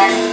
What?